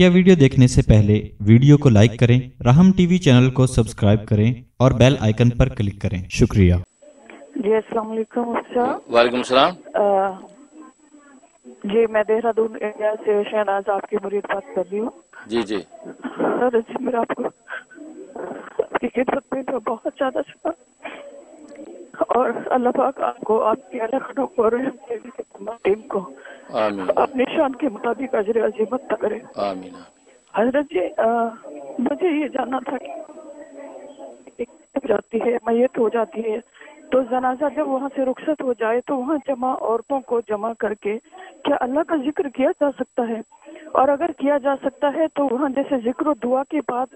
बकिया video देखने से पहले वीडियो को लाइक करें, राहम टीवी चैनल को सब्सक्राइब करें और बेल आइकन पर क्लिक करें। शुक्रिया। जी अस्सलाम वालेकुम सर। वालेकुम सलाम। जी मैं देहरादून एरिया से शहनाज आपकी मुरीद बात कर रही हूँ। जी जी सर, जी मेरा आपको आपकी खिदमत में तो बहुत ज्यादा शुक्र और अल्लाह पाक आपको, आपके अहल और तमाम टीम को अपनी शान के मुताबिक अजर अजीमत करे। आमीन। हज़रत जी मुझे ये जानना था कि जाती है मैयत हो जाती है तो जनाजा जब वहाँ से रुखसत हो जाए तो वहाँ जमा औरतों को जमा करके क्या अल्लाह का जिक्र किया जा सकता है, और अगर किया जा सकता है तो वहाँ जैसे जिक्र दुआ के बाद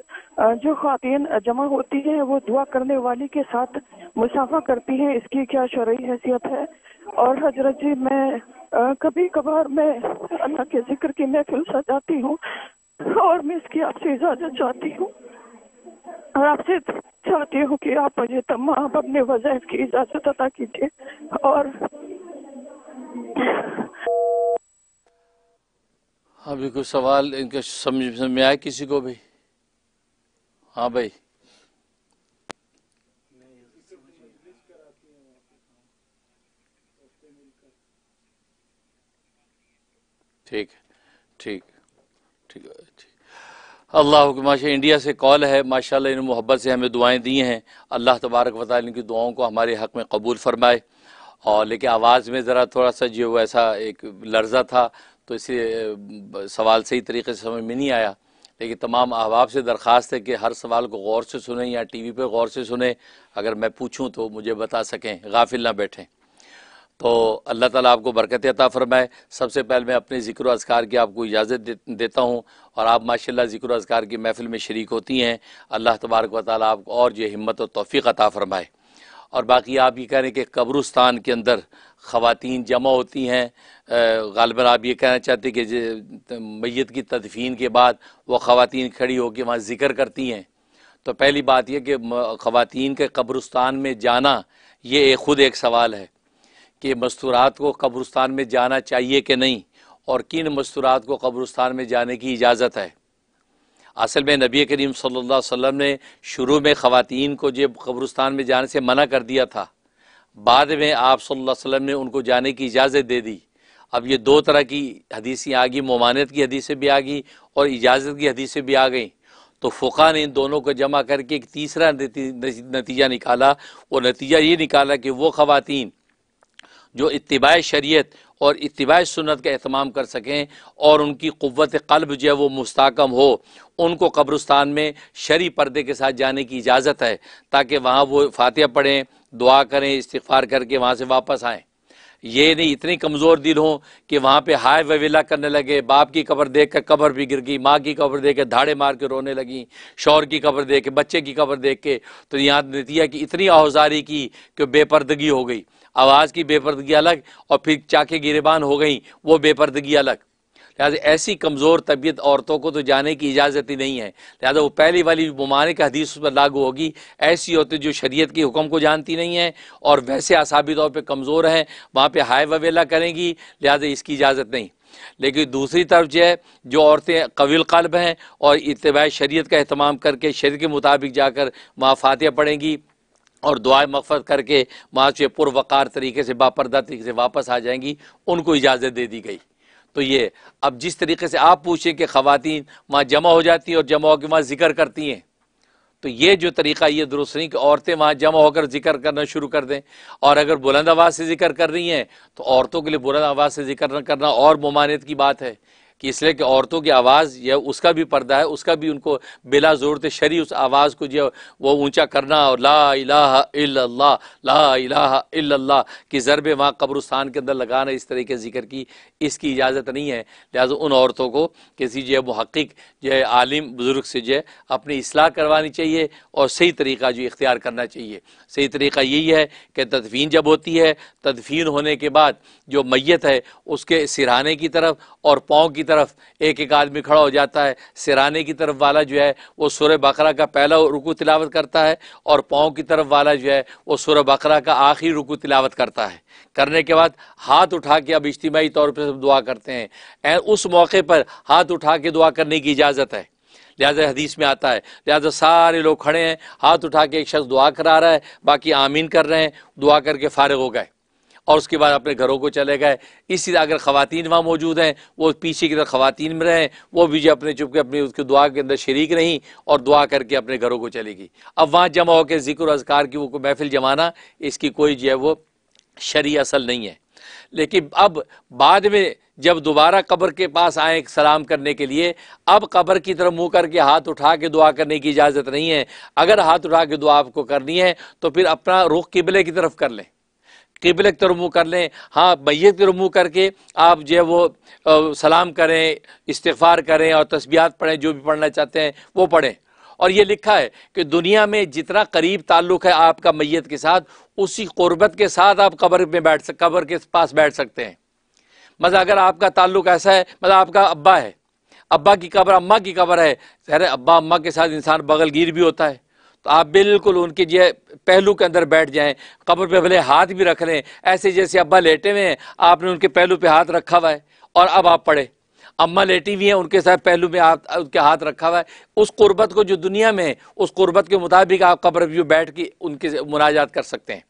जो खातिन जमा होती है वो दुआ करने वाली के साथ मुसाफा करती है, इसकी क्या शरई हैसियत है? और हज़रत जी मैं कभी कभार मैं अल्लाह के जिक्र की महफिल सजाती हूँ और मैं इसकी आपसे इजाज़त चाहती हूँ और आपसे चाहती हूँ कि आप मुझे तमाम अपने वज़ाइफ की इजाज़त अदा कीजिए। और हाँ भी कोई सवाल इनके समझ में आया किसी को भी? हाँ भाई ठीक ठीक ठीक ठीक। अल्लाह के माशा इंडिया से कॉल है, माशाल्लाह इन्होंने मोहब्बत से हमें दुआएं दी हैं। अल्लाह तबारक व तआला इनकी दुआओं को हमारे हक़ में कबूल फ़रमाए। और लेकिन आवाज़ में ज़रा थोड़ा सा जो ऐसा एक लर्जा था तो इसलिए सवाल सही तरीके से समझ में नहीं आया, लेकिन तमाम अहबाब से दरख्वास्त है कि हर सवाल को गौर से सुने या टी वी पर गौर से सुने। अगर मैं पूछूँ तो मुझे बता सकें, गाफिल ना बैठें। तो अल्लाह ताला आपको बरकत अता फ़रमाए। सबसे पहले मैं अपने ज़िक्र अज़कार की आपको इजाज़त देता हूँ और आप माशाल्लाह ज़िक्र अज़कार की महफ़िल में शरीक होती हैं। अल्लाह तबारक व तआला आपको और जो हिम्मत और तौफ़ीक़ अता फ़रमाए। और बाकी आप ये कह रहे हैं कि कब्रिस्तान के अंदर ख़वातीन जमा होती हैं, ग़ालिबन आप ये कहना चाहते हैं कि मैयत की तदफ़ीन के बाद वह ख़वातीन खड़ी होकर वहाँ ज़िक्र करती हैं। तो पहली बात यह कि ख़वातीन के कब्रिस्तान में जाना ये ख़ुद एक सवाल है कि मस्तूरात को कब्रिस्तान में जाना चाहिए कि नहीं, और किन मस्तूरात को कब्रिस्तान में जाने की इजाज़त है। असल में नबी करीम सल्लल्लाहु अलैहि वसल्लम ने शुरू में ख़वातीन को जब कब्रिस्तान में जाने से मना कर दिया था, बाद में आप सल्लल्लाहु अलैहि वसल्लम ने उनको जाने की इजाज़त दे दी। अब ये दो तरह की हदीसें आ गई, ममानत की हदीसें भी आ गई और इजाज़त की हदीसें भी आ गई। तो फ़ुक़हा ने इन दोनों को जमा करके एक तीसरा नतीजा निकाला। वो नतीजा ये निकाला कि वो ख़वातीन जो इत्तिबाए शरीयत और इत्तिबाए सुन्नत का एहतमाम कर सकें और उनकी क़ुव्वत क़ल्ब जो है वो मुस्ताकम हो, उनको कब्रिस्तान में शरी पर्दे के साथ जाने की इजाज़त है, ताकि वहाँ वो फातिहा पढ़ें, दुआ करें, इस्तिग़फ़ार करके वहाँ से वापस आएँ। ये नहीं इतने कमज़ोर दिल हों कि वहाँ पे हाय ववेला करने लगे, बाप की कब्र देख कर कब्र भी गिर गई, माँ की कब्र देख कर धाड़े मार के रोने लगी, शौहर की कब्र देख के, बच्चे की कब्र देख के। तो यहाँ नतीजा की इतनी आहुजारी की कि बेपर्दगी हो गई। आवाज़ की बेपर्दगी अलग और फिर चाके गिरेबान हो गई, वो बेपर्दगी अलग। लिहाजा ऐसी कमज़ोर तबीयत औरतों को तो जाने की इजाज़त ही नहीं है। लिहाजा वो पहली वाली मुमानिक हदीस उस पर लागू होगी। ऐसी औरतें जो शरीयत के हुक्म को जानती नहीं हैं और वैसे आसाबी तौर पर कमज़ोर हैं, वहाँ पे हाय ववेला करेंगी, लिहाजा इसकी इजाज़त नहीं। लेकिन दूसरी तरफ जो है जो औरतें कवील क़ल्ब हैं और इत्तिबाए शरीयत का एहतमाम करके शरीयत के मुताबिक जाकर वहाँ फातिहा पढ़ेंगी और दुआ मग़फ़िरत करके वहाँ से पुरवकार तरीके से, बापर्दा तरीके से वापस आ जाएंगी, उनको इजाज़त दे दी गई। तो ये अब जिस तरीके से आप पूछें कि ख़वातीन वहाँ जमा हो जाती हैं और जमा होकर वहाँ ज़िक्र करती हैं, तो ये जो तरीक़ा ये दुरुस्त नहीं कि औरतें वहाँ जमा होकर ज़िक्र करना शुरू कर दें। और अगर बुलंद आवाज़ से ज़िक्र कर रही हैं तो औरतों के लिए बुलंद आवाज़ से ज़िक्र करना और मुमानियत की बात है, कि इसलिए कि औरतों की आवाज़ या उसका भी पर्दा है, उसका भी उनको बिला ज़रूरत शरी उस आवाज़ को जो वो ऊंचा करना और ला इलाहा इल्लल्लाह की ज़रबे वहाँ कब्रिस्तान के अंदर लगाना, इस तरह के ज़िक्र की इसकी इजाज़त नहीं है। लिहाजा उन औरतों को किसी जो मुहक़्क़िक़ जो आलिम बुज़ुर्ग से जो अपनी इस्लाह करवानी चाहिए और सही तरीक़ा जो इख्तियार करना चाहिए। सही तरीक़ा यही है कि तदफ़ीन जब होती है, तदफ़ीन होने के बाद जो मैयत है उसके सिरहाने की तरफ और पाँव की की तरफ एक एक आदमी खड़ा हो जाता है, सिराने की तरफ वाला जो है वो सूरह बकरा का पहला रुकू तिलावत करता है और पाँव की तरफ वाला जो है वो सूरह बकरा का आखिरी रुकू तिलावत करता है। करने के बाद हाथ उठा के अब इज्तिमाई तौर पर सब दुआ करते हैं। उस मौके पर हाथ उठा के दुआ करने की इजाज़त है, लिहाजा हदीस में आता है। लिहाजा सारे लोग खड़े हैं, हाथ उठा के एक शख्स दुआ करा रहा है, बाकी आमीन कर रहे हैं, दुआ करके फारिग हो गए और उसके बाद अपने घरों को चले गए। इसी तरह अगर ख़वातीन वहाँ मौजूद हैं, वो पीछे की तरफ ख़वातीन में रहें, वो भी जो अपने चुपके अपनी उसकी दुआ के अंदर शरीक नहीं और दुआ करके अपने घरों को चलेगी। अब वहाँ जमा होकर ज़िक्र अज़कार की वो महफिल जमाना, इसकी कोई जो है वो शरीय असल नहीं है। लेकिन अब बाद में जब दोबारा कब्र के पास आए सलाम करने के लिए, अब कब्र की तरफ मुंह करके हाथ उठा के दुआ करने की इजाज़त नहीं है। अगर हाथ उठा के दुआ आपको करनी है तो फिर अपना रुख किबले की तरफ कर लें, किबले की तरफ मुँह कर लें। हाँ, मैयत की तरफ मुँह करके आप जो है वो सलाम करें, इस्तिगफार करें और तस्बीहात पढ़ें, जो भी पढ़ना चाहते हैं वो पढ़ें। और ये लिखा है कि दुनिया में जितना करीब ताल्लुक़ है आपका मैयत के साथ, उसी क़ुर्बत के साथ आप कब्र के पास बैठ सकते हैं। मतलब अगर आपका ताल्लुक़ ऐसा है, मतलब आपका अब्बा है, अब्बा की कब्र अम्मा की कब्र है, अरे अब्बा अम्मा के साथ इंसान बगलगीर भी होता है, तो आप बिल्कुल उनके जो पहलू के अंदर बैठ जाएं, कब्र पे भले हाथ भी रख लें, ऐसे जैसे अब्बा लेटे हुए हैं आपने उनके पहलू पे हाथ रखा हुआ है और अब आप पढ़े। अम्मा लेटी हुई हैं, उनके साथ पहलू में आप उनके हाथ रखा हुआ है। उस क़ुर्बत को जो दुनिया में है, उस क़ुर्बत के मुताबिक आप कब्र पे बैठ के उनके मुनाजात कर सकते हैं।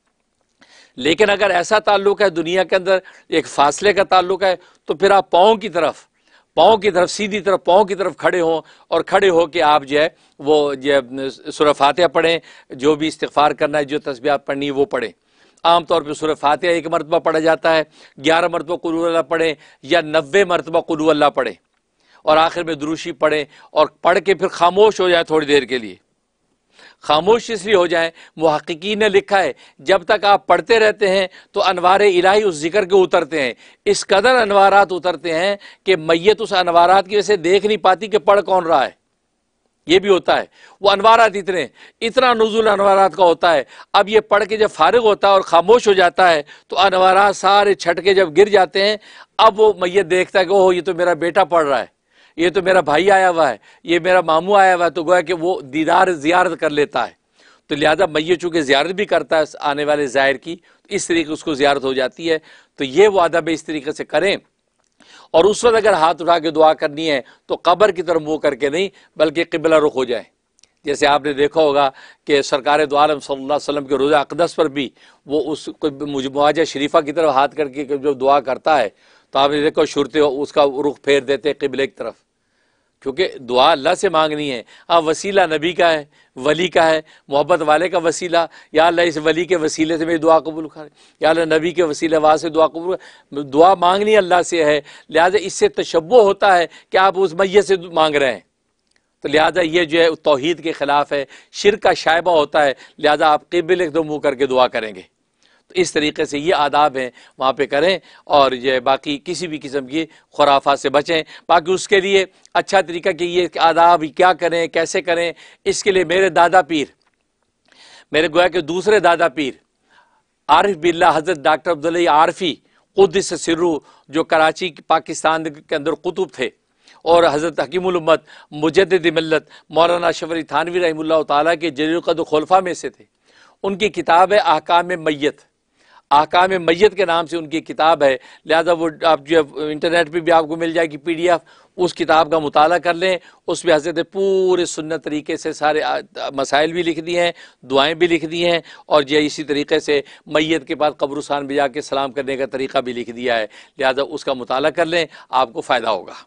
लेकिन अगर ऐसा ताल्लुक़ है दुनिया के अंदर, एक फ़ासले का ताल्लुक़ है, तो फिर आप पाँव की तरफ सीधी तरफ पाँव की तरफ खड़े हों और खड़े हो के आप जो है वो जो सूरह फातिहा पढ़ें, जो भी इस्तिग़फ़ार करना है, जो तस्बीहात पढ़नी है वो पढ़ें। आम तौर पर सूरह फातिहा 1 मरतबा पढ़ा जाता है, 11 मरतबा कुल अल्लाह पढ़ें या 90 मरतबा कुल अल्लाह पढ़ें और आखिर में दुरूशी पढ़ें और पढ़ के फिर खामोश हो जाए थोड़ी देर के लिए। खामोश इसलिए हो जाए, मुहक़्क़िक़ीन ने लिखा है, जब तक आप पढ़ते रहते हैं तो अनवारे इलाही उस जिक्र के उतरते हैं, इस कदर अनवारात उतरते हैं कि मैयत उस अनवारात की वजह से देख नहीं पाती कि पढ़ कौन रहा है। ये भी होता है, वो अनवारात इतना नुज़ूल अनवारात का होता है। अब ये पढ़ के जब फारिग होता है और ख़ामोश हो जाता है तो अनवारात सारे छट के जब गिर जाते हैं, अब वो मैयत देखता है कि ओह, ये तो मेरा बेटा पढ़ रहा है, ये तो मेरा भाई आया हुआ है, ये मेरा मामू आया हुआ है, तो गोया कि वो दीदार ज़ियारत कर लेता है। तो लिहाजा मैयत चूँकि ज़ियारत भी करता है आने वाले ज़ायर की, तो इस तरीके उसको ज़ियारत हो जाती है। तो ये वो अदब इस तरीके से करें और उस वक्त अगर हाथ उठा के दुआ करनी है तो कब्र की तरफ मुँह करके नहीं, बल्कि क़िबला रुख हो जाए। जैसे आपने देखा होगा कि सरकार दो आलम सल्लल्लाहु अलैहि वसल्लम के रोज़ा अक़दस पर भी वो उस मुआजा शरीफा की तरफ हाथ करके जब दुआ करता है तो आपने देखो शुरते उसका रुख फेर देते क़िबले की तरफ, क्योंकि दुआ अल्लाह से मांगनी है। हाँ, वसीला नबी का है, वली का है, मोहब्बत वाले का वसीला, या अल्लाह इस वली के वसीले से मेरी दुआ कबूल कर, या अल्लाह नबी के वसीले वहाँ से दुआ कबूल कर। दुआ मांगनी अल्लाह से है, लिहाजा इससे तशब्बुह होता है कि आप उस मैयत से मांग रहे हैं। तो लिहाजा ये जो है तौहीद के ख़िलाफ़ है, शिर्क का शायबा होता है, लिहाजा आप क़िबले को मुँह करके दुआ करेंगे। तो इस तरीके से ये आदाब हैं, वहाँ पे करें और ये बाकी किसी भी किस्म की खुराफा से बचें। बाकी उसके लिए अच्छा तरीका कि ये आदाब क्या करें, कैसे करें, इसके लिए मेरे दादा पीर, मेरे गोया के दूसरे दादा पीर आरिफ़ बिल्ला हज़रत डॉक्टर अब्दुल अली आरिफ़ी क़ुद्दस सिर्रू, जो कराची पाकिस्तान के अंदर कुतुब थे, और हज़रत हकीमुल उम्मत मुजद्दिद मिल्लत मौलाना शबरी थानवी रहमतुल्लाह तआला के जलील क़द्र खुलफा में से थे। उनकी किताब है अकाम मैयत, अहकाम मैयत के नाम से उनकी किताब है। लिहाजा वो आप जो है इंटरनेट पर भी आपको मिल जाएगी PDF, उस किताब का मुताला कर लें। उसमें हज़रत ने पूरे सुन्नत तरीके से सारे मसाइल भी लिख दिए हैं, दुआएं भी लिख दी हैं और जो इसी तरीके से मैयत के बाद कब्रिस्तान भी जाके सलाम करने का तरीका भी लिख दिया है। लिहाजा उसका मुताला कर लें, आपको फ़ायदा होगा।